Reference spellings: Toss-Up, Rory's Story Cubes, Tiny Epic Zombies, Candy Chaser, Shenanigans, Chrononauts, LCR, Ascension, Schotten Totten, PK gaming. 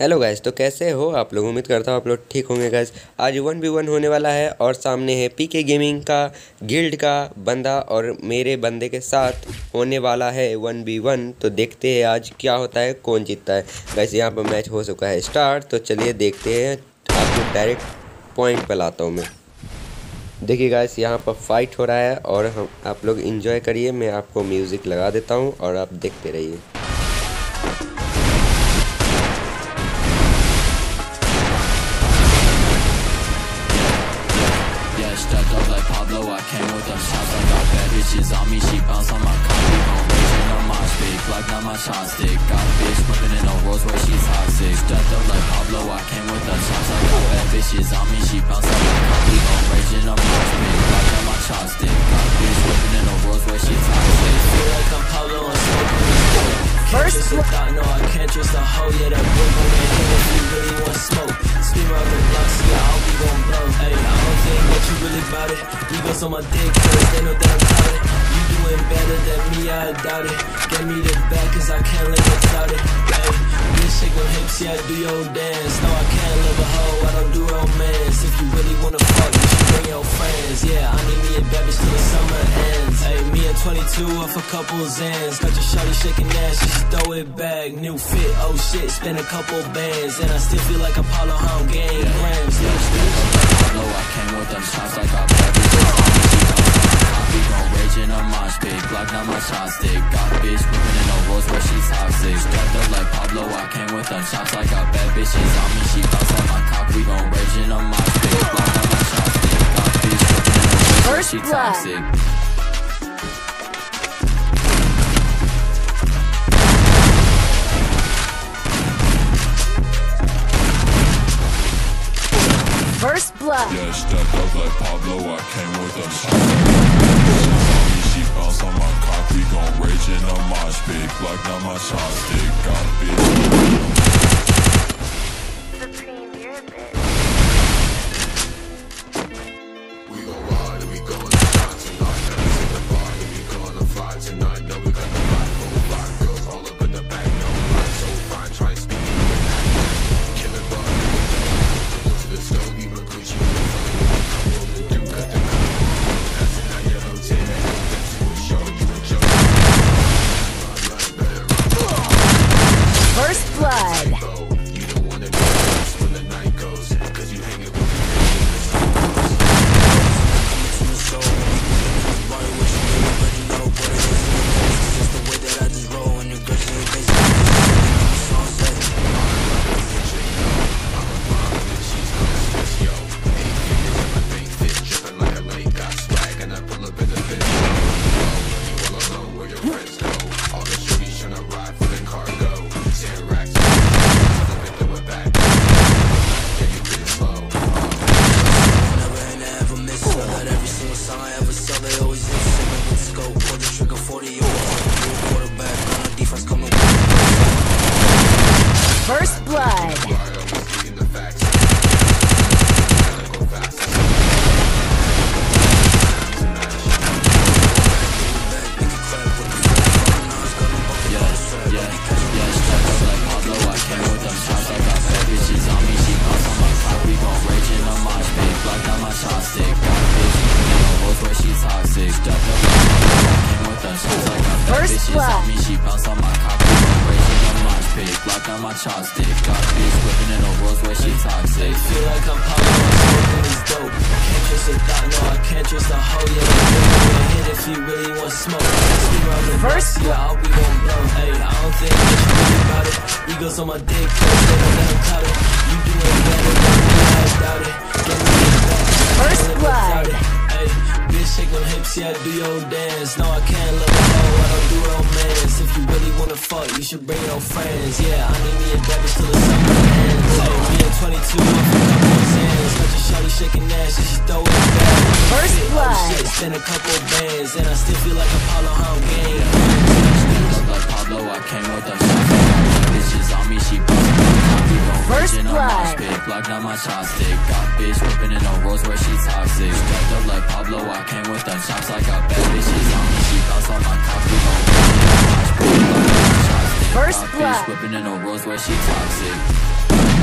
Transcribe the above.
Hello guys, तो कैसे हो आप लोग। उम्मीद करता हूँ आप लोग ठीक होंगे गाइस। आज 1v1 होने वाला है और सामने है पीके गेमिंग का गिल्ड का बंदा और मेरे बंदे के साथ होने वाला है 1v1। तो देखते हैं आज क्या होता है, कौन जीतता है गाइस। यहाँ पर मैच हो चुका है स्टार्ट, तो चलिए देखते हैं। आपको डायरेक्ट पॉइंट पर लाता हूँ मैं। देखिए गाइस, यहाँ पर फाइट हो रहा है और हम आप लोग इन्जॉय करिए। मैं आपको म्यूज़िक लगा देता हूँ और आप देखते रहिए। First thought, no, I can't trust a hoe, yeah, that boy gon' get hit if you really want smoke. Spin around the block, see how we gon' blow. Hey, I don't think that you really bout it. You go on my dick, cause they know that I'm about it. You doing better than me, I doubt it. Get me the back, cause I can't live without it. Hey, bitch, shake my hips, yeah, I do your dance. No, I can't live a hoe, I don't do romance. If you really wanna fuck, you should bring your friends. Yeah, I need me a bad bitch till the summer ends. Hey, me at 22, off a couple Zans. Got your shawty shaking ass, she throw it back, new fit, oh shit, spend a couple bands, and I still feel like Apollo, how I'm getting grams. Apollo, I came with them shots like I better I be gon' rage in a mosh pit, block down my shot stick, got bitch moving in a Rolls where she's toxic, strapped up like Pablo, I came with them shots like I bet bitches on me, she bounce on my cock, we gon' rage in a mosh pit, block down my shot stick, got bitch moving in a Rolls where she toxic. First blood. Yeah, stepped up like Pablo, I came with a shot. She bounce on my cock, we gon' rage in a mosh pit, block down my shot stick, got a bitch. The premier bitch. We gon' ride and we gon' shot tonight. Never in the bar and we gonna fly tonight. No, we got the vibe, whole black girls all up in the back. No, I'm so fine, try and speak to me. Killing bug, to the stove. First blood. Chopstick, got bitch whipping in a Rolls where she toxic. Feel like I'm popping, smoking this dope. Can't trust a thought, no, I can't trust a hoe. Yeah, I'm hit if you really want smoke. First, yeah, I'll be gon' blow. Hey, I don't think that you really about it. Eagles on my dick, cause they don't let them clout it. You doing better than me, I doubt it. Get me back, first blood. Hey, bitch, shake them hips, yeah, do your dance. No, I can't love a hoe, I don't do romance. If you really wanna fuck, you should bring your friends. Yeah, I need me a debit till the summer ends. Hey, me at 22, I'm a couple Zans. Got your shawty shaking ass, and she throw it back. First blood. Oh shit, spend a couple bands, and I still feel like Apollo, how I'm getting grams. Stepped up like Pablo, I came with them shots. Bitches on me, she bustin' me. We gon' rage in a mosh pit, block down my chopstick. Got bitch whippin' in a Rolls where she toxic. Stepped up like Pablo, I came with them shots. Like I bet bitches on me, she bounce on my cock. We gon' rage in a mosh pit, block down my chopstick. First blood. Whipping in on Rose where she toxic.